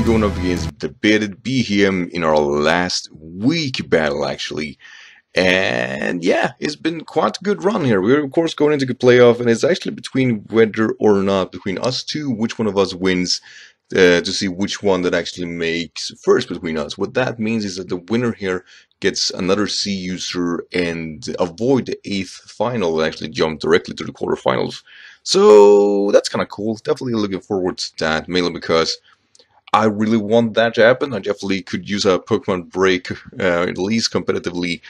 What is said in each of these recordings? we're going up against the bearded BHM in our last week battle, actually. And yeah, it's been quite a good run here. We're of course going into the playoff, and it's actually between whether or not between us two, which one of us wins, to see which one that actually makes first between us. What that means is that the winner here gets another C user and avoid the 8th final and actually jump directly to the quarterfinals. So that's kind of cool. Definitely looking forward to that, mainly because I really want that to happen. I definitely could use a Pokemon break, at least competitively.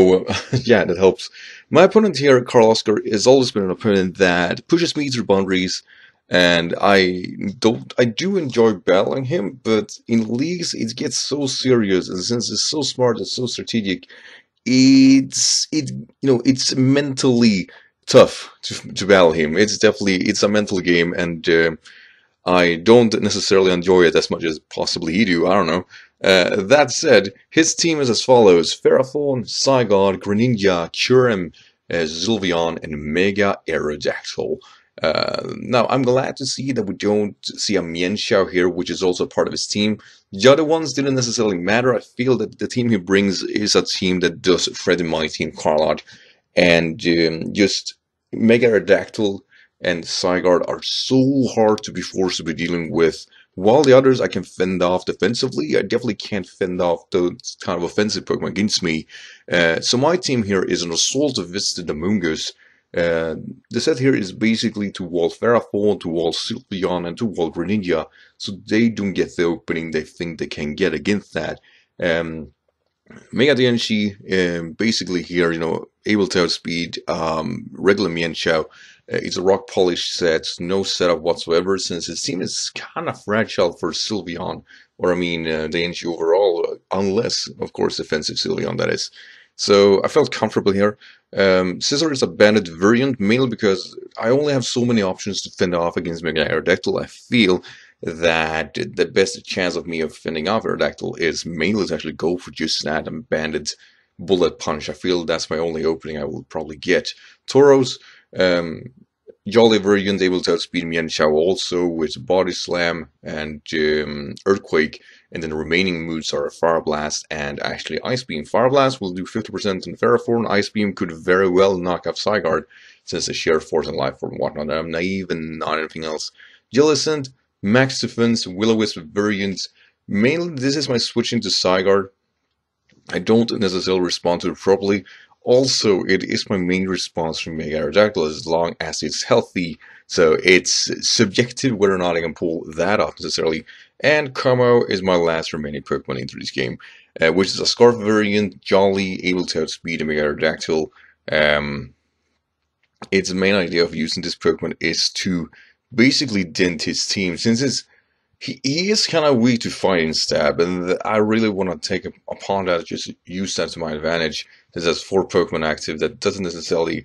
Yeah, that helps. My opponent here, Karl Oskar, has always been an opponent that pushes me through boundaries, and I do enjoy battling him, but in leagues it gets so serious, and since it's so smart and so strategic, it's mentally tough to battle him. It's definitely, it's a mental game, and I don't necessarily enjoy it as much as possibly he do, I don't know. That said, his team is as follows: Ferrothorn, Psygod, Greninja, Kyurem, Sylveon, and Mega Aerodactyl. Now, I'm glad to see that we don't see a Mienshao here, which is also part of his team. The other ones didn't necessarily matter. I feel that the team he brings is a team that does threaten my team quite a lot. And just Mega Aerodactyl and Zygarde are so hard to be forced to be dealing with. While the others I can fend off defensively, I definitely can't fend off those kind of offensive Pokemon against me. So my team here is an Assault of Visited Amoonguss. The set here is basically to wall Ferrothorn, to wall Sylveon, and to wall Greninja, so they don't get the opening they think they can get against that. Mega Diancie, basically here, able to outspeed regular Mienshao. It's a rock polish set, no setup whatsoever, since his team is kind of fragile for Sylveon, or I mean Diancie overall, unless, of course, offensive Sylveon, that is. So I felt comfortable here. Scissor is a banded variant, mainly because I only have so many options to fend off against Mega Aerodactyl. I feel that the best chance of me of fending off Aerodactyl is mainly to actually go for just that and banded bullet punch. I feel that's my only opening I will probably get. Tauros, jolly variant, able to outspeed Mienshao also with Body Slam and Earthquake, and then the remaining moves are Fire Blast and actually Ice Beam. Fire Blast will do 50% in Ferrothorn. Ice Beam could very well knock off Zygarde, since the sheer force and life form and whatnot. I'm naive and not anything else. Jellicent, Max Defense, Will-O-Wisp variants. Mainly this is my switch into Zygarde. I don't necessarily respond to it properly. Also, it is my main response from Mega Aerodactyl as long as it's healthy, so it's subjective whether or not I can pull that off necessarily. And Kommo-o is my last remaining Pokemon into this game, which is a Scarf variant, jolly, able to outspeed a Mega Aerodactyl. Its main idea of using this Pokemon is to basically dent his team, since he is kind of weak to fight and stab, and I really want to take upon that, just use that to my advantage. This has 4 Pokemon active that doesn't necessarily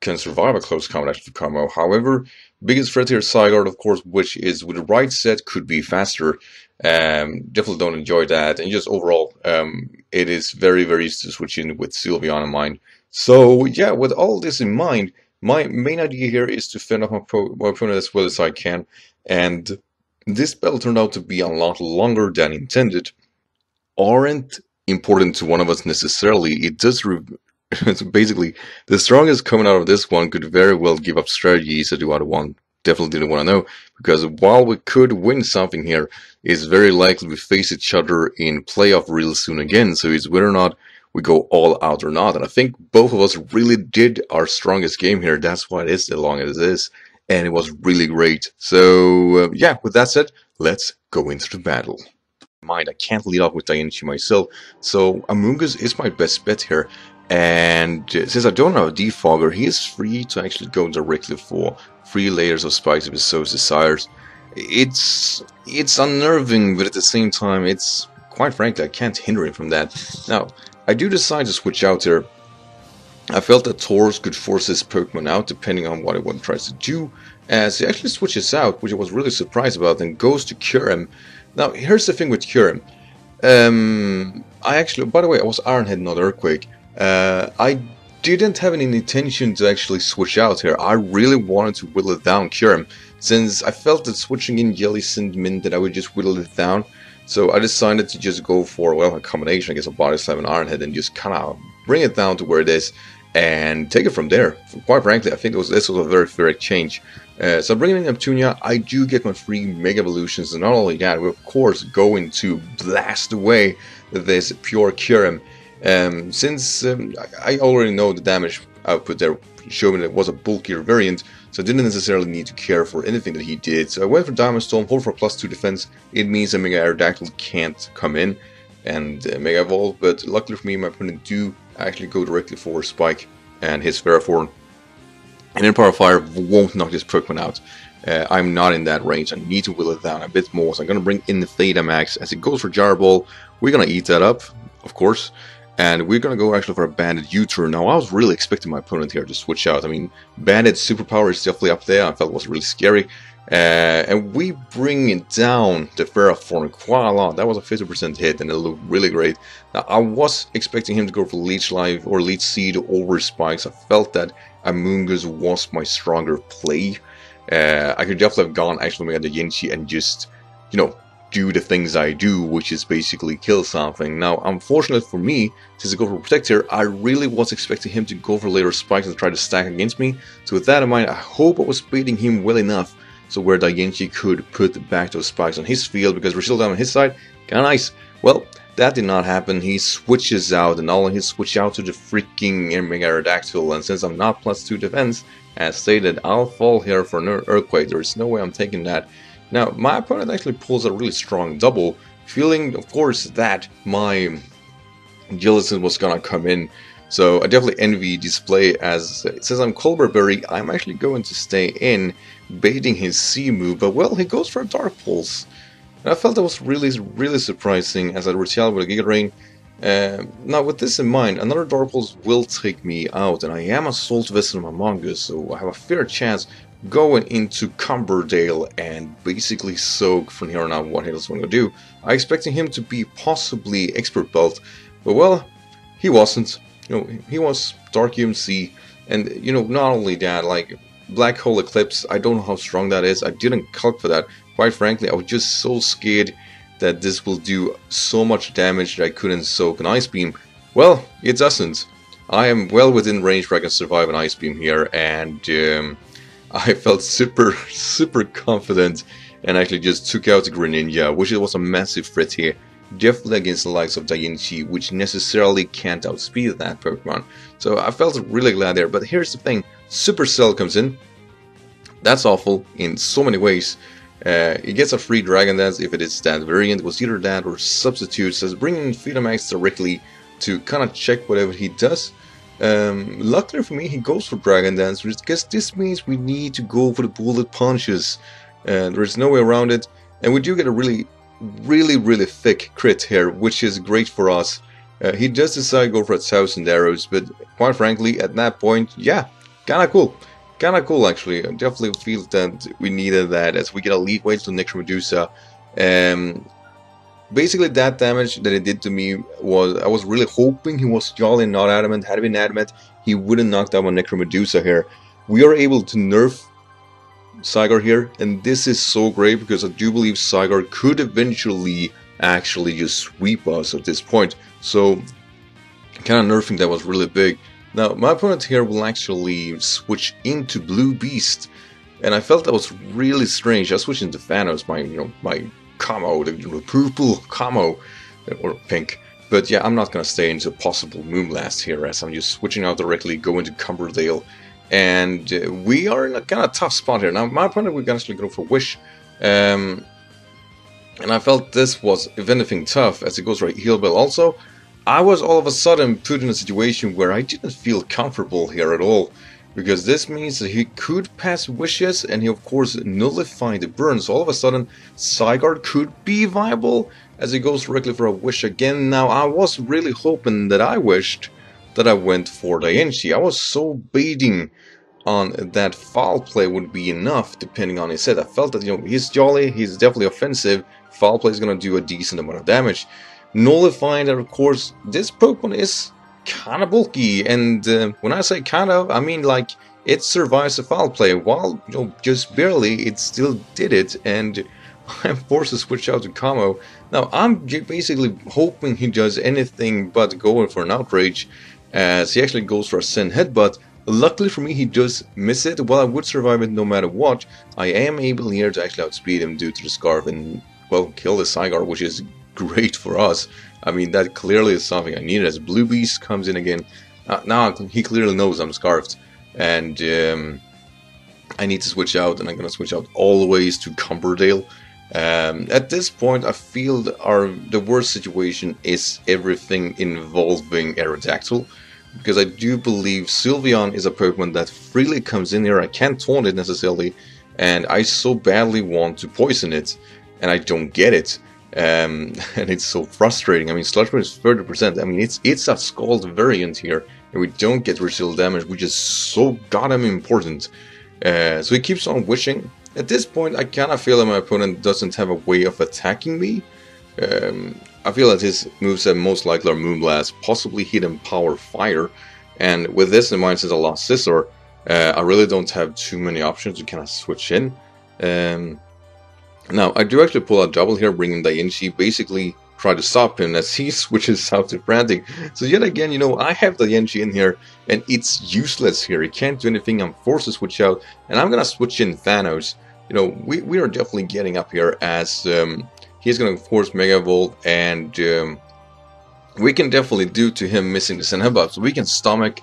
can survive a close combat after Kommo-o. However, biggest threat here is Zygarde, of course, which is with the right set could be faster. Definitely don't enjoy that, and just overall, it is very, very easy to switch in with Sylveon in mind. So yeah, with all this in mind, my main idea here is to fend off my opponent as well as I can, and this battle turned out to be a lot longer than intended. Aren't important to one of us necessarily. It does basically the strongest coming out of this one could very well give up strategies that the other one definitely didn't want to know, because while we could win something here, it's very likely we face each other in playoff real soon again, so it's whether or not we go all out or not, and I think both of us really did our strongest game here. That's why it is as long as it is, and it was really great. So yeah, with that said, let's go into the battle. Mind, I can't lead off with Diancie myself, so Amoonguss is my best bet here, and since I don't have a defogger, he is free to actually go directly for 3 layers of spikes if he so desires. It's unnerving, but at the same time, it's quite frankly I can't hinder him from that. Now, I do decide to switch out here. I felt that Tauros could force this Pokemon out depending on what it tries to do, as he actually switches out, which I was really surprised about, and goes to Kyurem. Now, here's the thing with Kyurem. I actually, by the way, I was Ironhead, not Earthquake. I didn't have any intention to actually switch out here. I really wanted to whittle down Kyurem, since I felt that switching in Jellicent meant that I would just whittle it down. So I decided to just go for, well, a combination, I guess, of Body Slam and Iron Head, and just kind of bring it down to where it is and take it from there. Quite frankly, I think this was a very fair exchange. So bringing in Neptunia, I do get my free Mega Evolutions, and not only that, we're of course going to blast away this pure Kyurem. Since I already know the damage output there, showing that it was a bulkier variant, so I didn't necessarily need to care for anything that he did. So I went for Diamond Storm, hold for +2 defense. It means that Mega Aerodactyl can't come in and Mega Evolve, but luckily for me, my opponent do actually go directly for Spike and his Ferrothorn. And then Power Fire won't knock this Pokemon out. I'm not in that range. I need to whittle it down a bit more. So I'm going to bring in the Thetamax. As it goes for Gyro Ball, we're going to eat that up, of course. And we're going to go actually for a Bandit U-turn. Now, I was really expecting my opponent here to switch out. I mean, Bandit's superpower is definitely up there. I felt it was really scary. And we bring it down to Ferrothorn quite a lot. That was a 50% hit, and it looked really great. Now, I was expecting him to go for Leech Life or Leech Seed over Spikes. I felt that Amoonguss was my stronger play. I could definitely have gone actually Mega Diancie and just, you know, do the things I do, which is basically kill something. Now, unfortunately for me, since I go for Protector, I really was expecting him to go for later Spikes and try to stack against me. So with that in mind, I hope I was baiting him well enough so where Dianchi could put back those Spikes on his field, because we're still down on his side. Kinda nice. Well, that did not happen. He switches out, and not only he switches out to the freaking Mega Aerodactyl, and since I'm not +2 defense, as stated, I'll fall here for an Earthquake. There is no way I'm taking that. Now, my opponent actually pulls a really strong double, feeling, of course, that my Jellicent was gonna come in. So I definitely envy Display, as since I'm Culberberry, I'm actually going to stay in, baiting his C move, but well, he goes for a Dark Pulse. And I felt that was really, really surprising, as I retaliated with a Giga Drain. Now, with this in mind, another Dark Pulse will take me out, and I am a Salt Vessel of Amoonguss, so I have a fair chance going into Cumberdale and basically soak from here on out what else I'm gonna do. I expected him to be possibly Expert Belt, but well, he wasn't. You know, he was Dark UMC, and you know, not only that, like Black Hole Eclipse, I don't know how strong that is. I didn't calc for that. Quite frankly, I was just so scared that this will do so much damage that I couldn't soak an Ice Beam. Well, it doesn't. I am well within range where I can survive an Ice Beam here, and I felt super confident and actually just took out the Greninja, which was a massive threat here, definitely against the likes of Diancie, which necessarily can't outspeed that Pokemon. So I felt really glad there, but here's the thing, Supercell comes in. That's awful in so many ways. It gets a free Dragon Dance if it is that variant. It was either that or Substitute, so it's bringing Thetamax directly to kind of check whatever he does. Luckily for me, he goes for Dragon Dance, which I guess this means we need to go for the Bullet Punches. There is no way around it, and we do get a really thick crit here, which is great for us. He does decide to go for 1,000 arrows, but quite frankly, at that point, yeah, kinda cool actually. I definitely feel that we needed that, as we get a lead weight to Necromedusa. Basically, that damage that it did to me was, I was really hoping he was jolly and not adamant. Had he been adamant, he wouldn't knock down on Necromedusa here. We are able to nerf Zygarde here, and this is so great, because I do believe Zygarde could eventually actually just sweep us at this point, so kind of nerfing that was really big. Now my opponent here will actually switch into Blue Beast, and I felt that was really strange. I switched into Thanos, my Kommo-o, the purple Kommo-o, or pink. But yeah, I'm not gonna stay into possible Moonblast here, as I'm just switching out directly, going to Cumberdale. And we are in a kind of tough spot here. Now, my opponent would actually go for Wish. And I felt this was, if anything, tough, as it goes right Heal Bell also. I was all of a sudden put in a situation where I didn't feel comfortable here at all, because this means that he could pass Wishes, and he, of course, nullified the burn. So all of a sudden, Zygarde could be viable, as he goes directly for a Wish again. Now, I was really hoping that I wished that I went for Diancie. I was so baiting on that foul play would be enough, depending on his set. I felt that, you know, he's jolly, he's definitely offensive, foul play is gonna do a decent amount of damage. Nullifying that, of course, this Pokemon is kinda bulky, and when I say kind of, I mean like It survives a foul play, while just barely it still did it, and I'm forced to switch out to Kommo. Now I'm basically hoping he does anything but going for an outrage, as he actually goes for a Sin Headbutt. Luckily for me, he does miss it. While I would survive it no matter what, I am able here to actually outspeed him due to the Scarf and, well, kill the Zygarde, which is great for us. I mean, that clearly is something I needed, as Blue Beast comes in again. Now he clearly knows I'm Scarfed, and I need to switch out, and I'm gonna switch out always to Cumberdale. At this point, I feel the worst situation is everything involving Aerodactyl, because I do believe Sylveon is a Pokemon that freely comes in here. I can't taunt it necessarily, and I so badly want to poison it, and I don't get it. And it's so frustrating. I mean, Sludge Bomb is 30%. I mean, it's a Scald variant here, and we don't get residual damage, which is so goddamn important. So he keeps on wishing. At this point, I kind of feel that my opponent doesn't have a way of attacking me. I feel that his moveset most likely are Moonblast, possibly Hidden Power Fire. And with this in mind, since I lost Scizor, I really don't have too many options to kind of switch in. Now, I do actually pull a double here, bringing Dianchi, basically try to stop him as he switches out to Frantic. So yet again, you know, I have Dianchi in here, and it's useless here. He can't do anything. I'm forced to switch out, and I'm gonna switch in Thanos. You know, we are definitely getting up here, as he's gonna force Mega Evolve, and we can definitely, due to him missing the Sand Headbutt, so we can stomach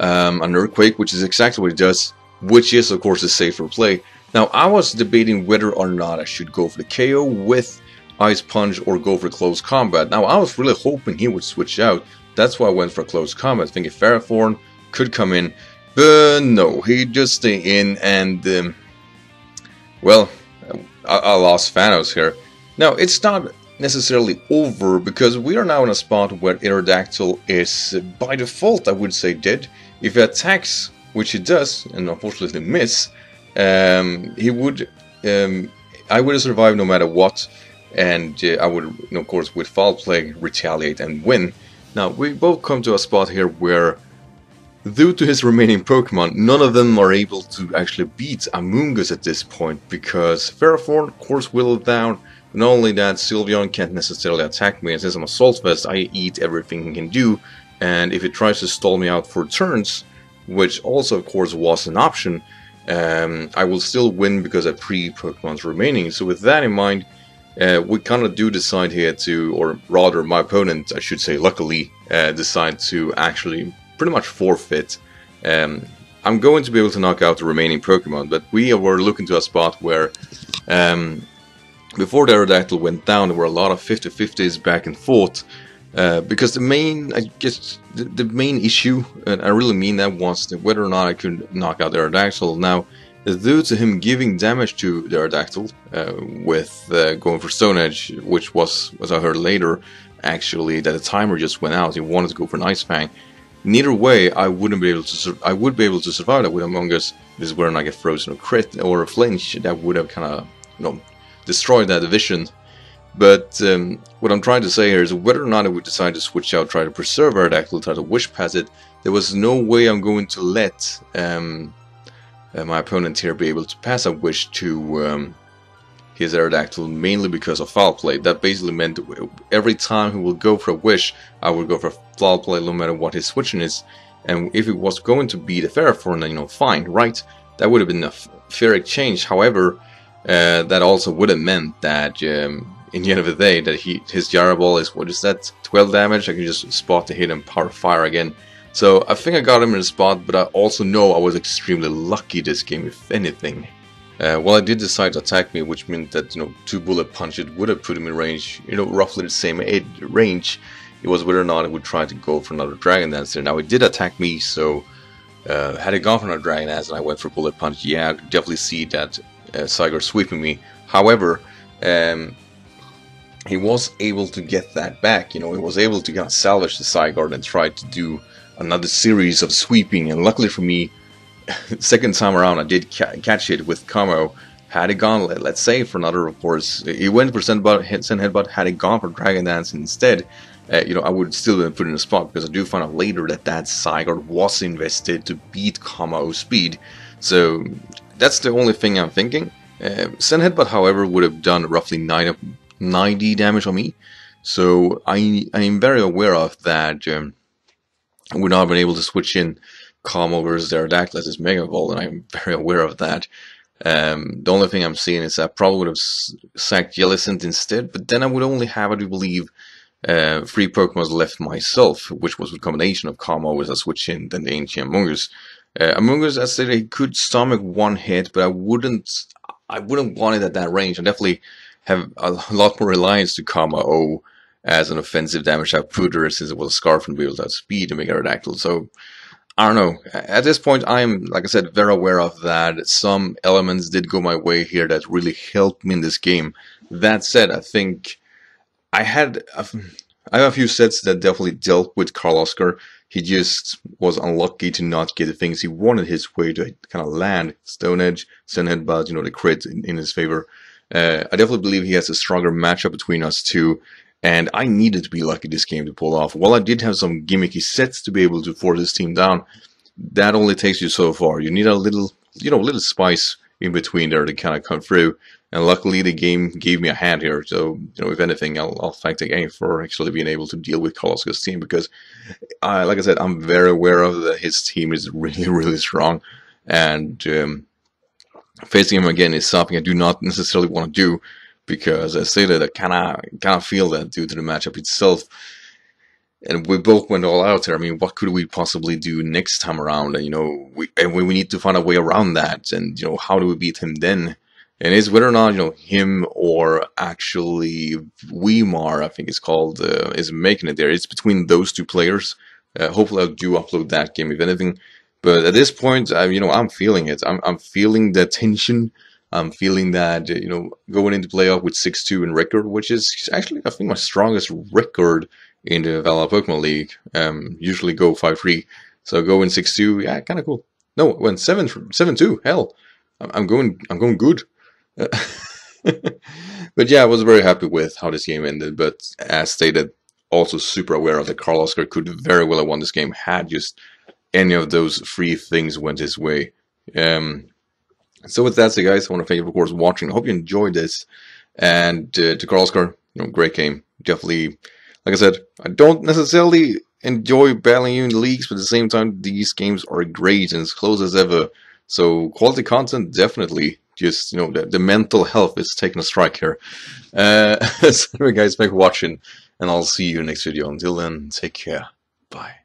an Earthquake, which is exactly what he does, which is of course a safer play. Now, I was debating whether or not I should go for the KO with Ice Punch or go for Close Combat. Now, I was really hoping he would switch out. That's why I went for Close Combat, thinking Ferrothorn could come in. But no, he just stayed in, and well, I lost Thanos here. Now, it's not necessarily over, because we are now in a spot where Aerodactyl is, by default, I would say, dead. If he attacks, which he does, and unfortunately miss, he would, I would have survived no matter what, and I would, of course, with Foul Play, retaliate and win. Now, we both come to a spot here where, due to his remaining Pokemon, none of them are able to actually beat Amoonguss at this point, because Ferrothorn, of course, will down. Not only that, Sylveon can't necessarily attack me, and since I'm Assault Vest, I eat everything he can do, and if he tries to stall me out for turns, which also, of course, was an option, I will still win because I pre-Pokemon's remaining. So with that in mind, we kind of do decide here to, or rather my opponent, I should say, luckily, decide to actually pretty much forfeit. I'm going to be able to knock out the remaining Pokemon, but we were looking to a spot where, before the Aerodactyl went down, there were a lot of 50-50s back and forth. Because the main, I guess, the main issue, and I really mean that, was that whether or not I could knock out Aerodactyl. Now, due to him giving damage to the Aerodactyl with going for Stone Edge, which was, as I heard later, actually that the timer just went out. He wanted to go for an Ice Fang. Neither way, I wouldn't be able to. I would be able to survive that with Among Us. This is where I get frozen or crit or a flinch. That would have kind of, destroyed that vision. But what I'm trying to say here is, whether or not I would decide to switch out, try to preserve Aerodactyl, try to wish past it, there was no way I'm going to let my opponent here be able to pass a wish to his Aerodactyl, mainly because of Foul Play. That basically meant every time he will go for a wish, I would go for Foul Play no matter what his switching is. And if it was going to be the Ferrothorn, then fine, right? That would have been a fair exchange. However, that also would have meant that in the end of the day, that his Gyro Ball is, what is that, 12 damage? I can just spot the hit and Power Fire again. So I think I got him in the spot, but I also know I was extremely lucky this game, if anything. Well, I did decide to attack me, which meant that, 2 bullet punches would have put him in range, roughly the same range. It was whether or not it would try to go for another Dragon Dance there. Now, it did attack me, so had it gone for another Dragon Dance and I went for bullet punch, yeah, I could definitely see that Zygarde sweeping me. However, he was able to get that back, he was able to kind of salvage the Zygarde and try to do another series of sweeping, and luckily for me, second time around I did catch it with Kommo. Had it gone, let's say, for another, of course, he went for Send Headbutt, had it gone for Dragon Dance instead, you know, I would still have put in a spot, because I do find out later that that Zygarde was invested to beat Kommo-o speed. So that's the only thing I'm thinking. Sand Headbutt, however, would have done roughly 90 damage on me. So I am very aware of that. I would not have been able to switch in Kommo versus Aerodactyl as his Mega Ball, and I'm very aware of that. The only thing I'm seeing is I probably would have sacked Jellicent instead, but then I would only have, I do believe, 3 Pokemons left myself, which was a combination of Kommo as I switch in, then the Dianchi and Amoonguss. Amoonguss, I said, he could stomach one hit, but I wouldn't want it at that range. I definitely have a lot more reliance to Kommo as an offensive damage outputter, since it was a Scarf and build out speed to make Aerodactyl. So I don't know. At this point, I'm, like I said, very aware of that. Some elements did go my way here that really helped me in this game. That said, I think I have a few sets that definitely dealt with Karl Oskar. He just was unlucky to not get the things he wanted his way to kind of land. Stone Edge, Sun Headbutt, you know, the crit in his favor. I definitely believe he has a stronger matchup between us two. And I needed to be lucky this game to pull off. While I did have some gimmicky sets to be able to force this team down, that only takes you so far. You need a little, you know, little spice in between there to kind of come through. And luckily, the game gave me a hand here. So, you know, if anything, I'll thank the game for actually being able to deal with Karl Oskar's team, because, like I said, I'm very aware of that his team is really, really strong. And facing him again is something I do not necessarily want to do, because I say that I kind of feel that due to the matchup itself. And we both went all out there. I mean, what could we possibly do next time around? And, you know, we need to find a way around that. And, you know, how do we beat him then? And it's whether or not, you know, him or actually Weimar, I think it's called, is making it there. It's between those two players. Hopefully I do upload that game, if anything. But at this point, you know, I'm feeling it. I'm feeling the tension. I'm feeling that, you know, going into playoff with 6-2 in record, which is actually, I think, my strongest record in the Valada Pokemon League. Usually go 5-3, so going 6-2, yeah, kind of cool. No, when 7-2, hell, I'm going good. But yeah, I was very happy with how this game ended. But as stated, also super aware of that Karl Oskar could very well have won this game had just any of those 3 things went his way. So with that said, guys, I want to thank you for, of course, watching. I hope you enjoyed this. And to Karl Oskar, you know, great game. Definitely, like I said, I don't necessarily enjoy battling you in the leagues, but at the same time, these games are great and as close as ever. So quality content, definitely. Just, you know, the mental health is taking a strike here. So anyway, guys, thanks for watching, and I'll see you next video. Until then, take care. Bye.